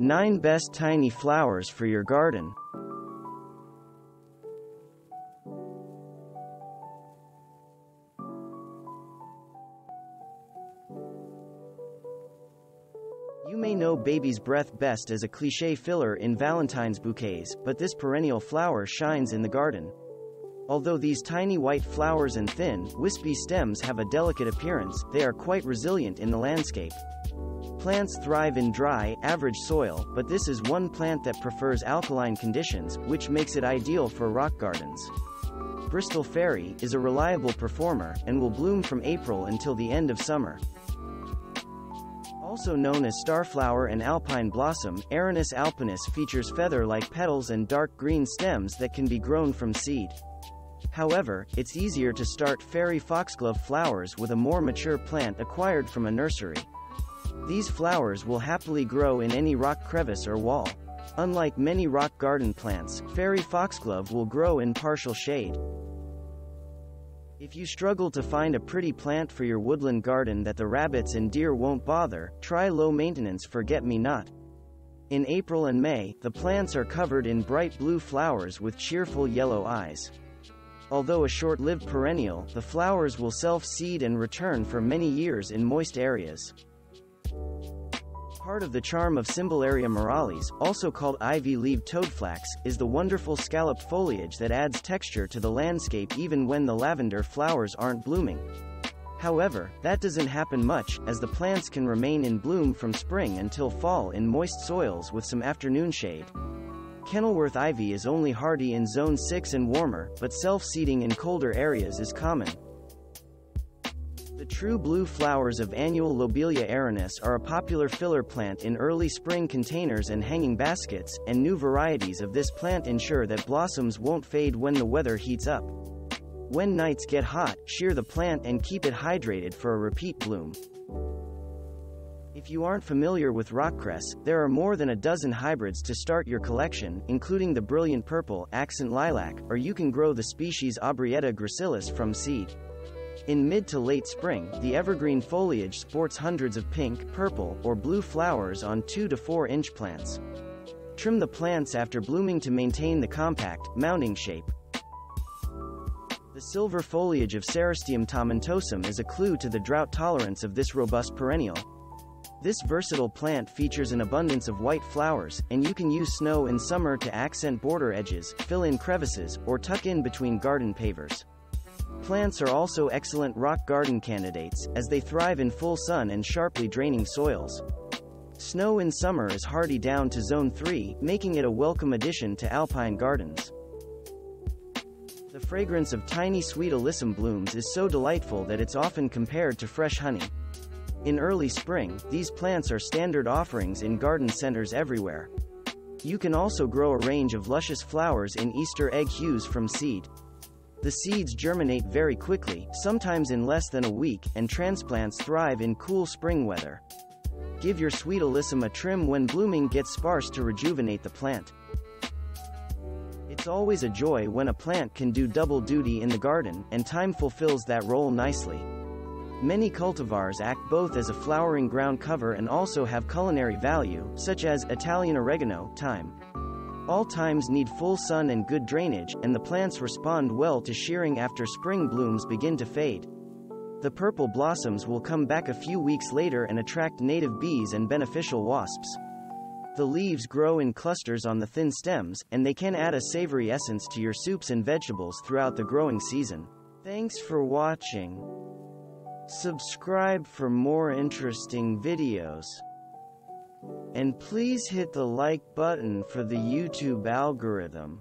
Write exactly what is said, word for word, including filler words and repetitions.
nine Best Tiny Flowers for Your Garden. You may know baby's breath best as a cliché filler in Valentine's bouquets, but this perennial flower shines in the garden. Although these tiny white flowers and thin, wispy stems have a delicate appearance, they are quite resilient in the landscape. Plants thrive in dry, average soil, but this is one plant that prefers alkaline conditions, which makes it ideal for rock gardens. Bristol Fairy is a reliable performer, and will bloom from April until the end of summer. Also known as starflower and alpine blossom, Erinus alpinus features feather-like petals and dark green stems that can be grown from seed. However, it's easier to start fairy foxglove flowers with a more mature plant acquired from a nursery. These flowers will happily grow in any rock crevice or wall. Unlike many rock garden plants, fairy foxglove will grow in partial shade. If you struggle to find a pretty plant for your woodland garden that the rabbits and deer won't bother, try low-maintenance forget-me-not. In April and May, the plants are covered in bright blue flowers with cheerful yellow eyes. Although a short-lived perennial, the flowers will self-seed and return for many years in moist areas. Part of the charm of Cymbalaria muralis, also called ivy-leaved toadflax, is the wonderful scalloped foliage that adds texture to the landscape even when the lavender flowers aren't blooming. However, that doesn't happen much, as the plants can remain in bloom from spring until fall in moist soils with some afternoon shade. Kenilworth ivy is only hardy in zone six and warmer, but self-seeding in colder areas is common. The true blue flowers of annual Lobelia erinus are a popular filler plant in early spring containers and hanging baskets, and new varieties of this plant ensure that blossoms won't fade when the weather heats up. When nights get hot, shear the plant and keep it hydrated for a repeat bloom. If you aren't familiar with rockcress, there are more than a dozen hybrids to start your collection, including the brilliant purple accent lilac, or you can grow the species Aubrieta gracilis from seed. In mid to late spring, the evergreen foliage sports hundreds of pink, purple, or blue flowers on two to four inch plants. Trim the plants after blooming to maintain the compact, mounding shape. The silver foliage of Cerastium tomentosum is a clue to the drought tolerance of this robust perennial. This versatile plant features an abundance of white flowers, and you can use snow in summer to accent border edges, fill in crevices, or tuck in between garden pavers. Plants are also excellent rock garden candidates, as they thrive in full sun and sharply draining soils. Snow in summer is hardy down to zone three, making it a welcome addition to alpine gardens. The fragrance of tiny sweet alyssum blooms is so delightful that it's often compared to fresh honey. In early spring, these plants are standard offerings in garden centers everywhere. You can also grow a range of luscious flowers in Easter egg hues from seed. The seeds germinate very quickly, sometimes in less than a week, and transplants thrive in cool spring weather. Give your sweet alyssum a trim when blooming gets sparse to rejuvenate the plant. It's always a joy when a plant can do double duty in the garden, and time fulfills that role nicely. Many cultivars act both as a flowering ground cover and also have culinary value, such as Italian oregano, thyme. All times need full sun and good drainage, and the plants respond well to shearing after spring blooms begin to fade. The purple blossoms will come back a few weeks later and attract native bees and beneficial wasps. The leaves grow in clusters on the thin stems, and they can add a savory essence to your soups and vegetables throughout the growing season. Thanks for watching. Subscribe for more interesting videos. And please hit the like button for the YouTube algorithm.